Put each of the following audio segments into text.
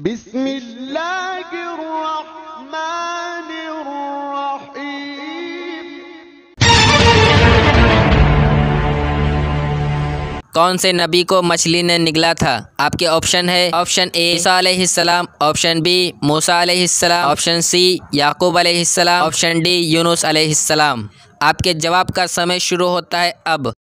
बिस्मिल्लाहिर्रहमानिर्रहीम। कौन से नबी को मछली ने निगला था? आपके ऑप्शन है, ऑप्शन ए ईसा अलैहिस्सलाम, ऑप्शन बी मूसा अलैहिस्सलाम, ऑप्शन सी याकूब अलैहिस्सलाम, ऑप्शन डी यूनुस अलैहिस्सलाम। आपके जवाब का समय शुरू होता है अब।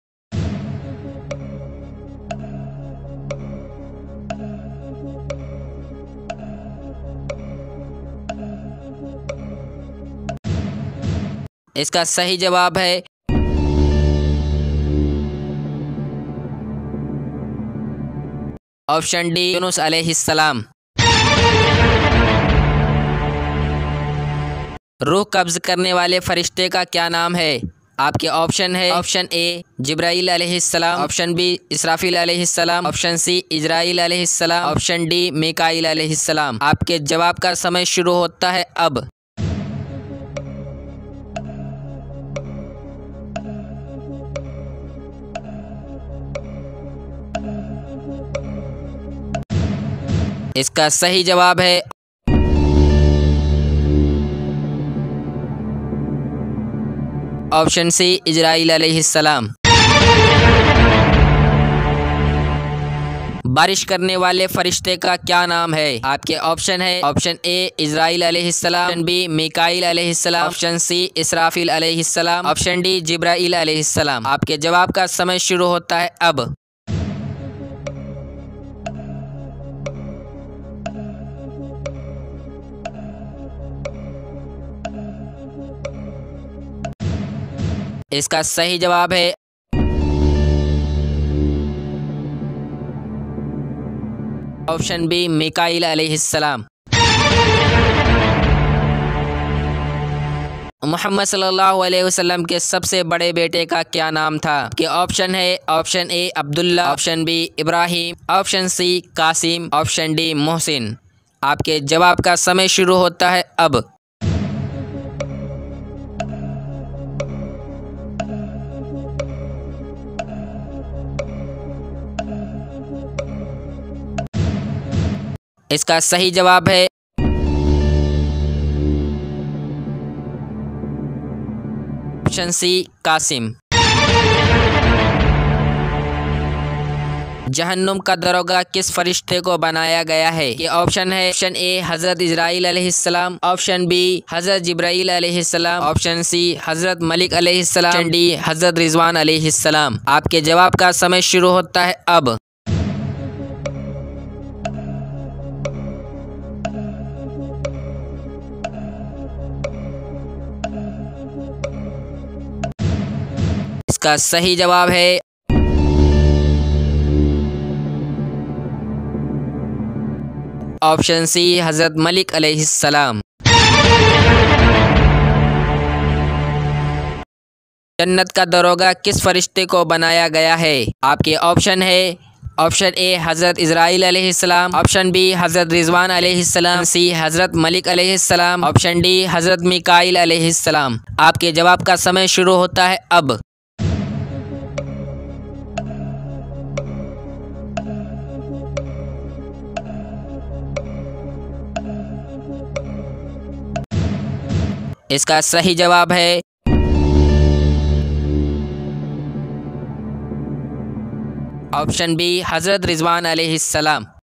इसका सही जवाब है ऑप्शन डी यूनुस अलैहिस्सलाम। रूह कब्ज करने वाले फरिश्ते का क्या नाम है? आपके ऑप्शन है, ऑप्शन ए जिब्राईल अलैहिस्सलाम, ऑप्शन बी इसराफ़ील अलैहिस्सलाम, ऑप्शन सी इजराईल अलैहिस्सलाम, ऑप्शन डी मीकाईल अलैहिस्सलाम। आपके जवाब का समय शुरू होता है अब। इसका सही जवाब है ऑप्शन सी इजराईल अलैहिस्सलाम। बारिश करने वाले फरिश्ते का क्या नाम है? आपके ऑप्शन है, ऑप्शन ए इजराईल अलैहिस्सलाम, ऑप्शन बी मीकाईल अलैहिस्सलाम, ऑप्शन सी इसराफ़ील अलैहिस्सलाम, ऑप्शन डी जिब्राईल अलैहिस्सलाम। आपके जवाब का समय शुरू होता है अब। इसका सही जवाब है ऑप्शन बी मीकाईल अलैहिस्सलाम। मुहम्मद सल्लल्लाहु अलैहि वसल्लम के सबसे बड़े बेटे का क्या नाम था? के ऑप्शन है, option A Abdullah, option B Ibrahim, option C Qasim, option D Mohsin. आपके जवाब का समय शुरू होता है अब। इसका सही जवाब है ऑप्शन सी कासिम। जहन्नुम का दरोगा किस फरिश्ते को बनाया गया है? ये ऑप्शन है, ऑप्शन ए हज़रत इजराईल अलैहिस्सलाम, ऑप्शन बी हज़रत जिब्राईल अलैहिस्सलाम, ऑप्शन सी हज़रत मलिक अलैहिस्सलाम, ऑप्शन डी हज़रत रिज़वान अलैहिस्सलाम। आपके जवाब का समय शुरू होता है अब। इसका सही जवाब है ऑप्शन सी हज़रत मलिक अलैहिस्सलाम। जन्नत का दरोगा किस फरिश्ते को बनाया गया है? आपके ऑप्शन है, ऑप्शन ए हज़रत इजराईल अलैहिस्सलाम, ऑप्शन बी हज़रत रिज़वान अलैहिस्सलाम, सी हज़रत मलिक अलैहिस्सलाम, ऑप्शन डी हज़रत मीकाईल अलैहिस्सलाम। आपके जवाब का समय शुरू होता है अब। इसका सही जवाब है ऑप्शन बी हज़रत रिज़वान अलैहिस्सलाम।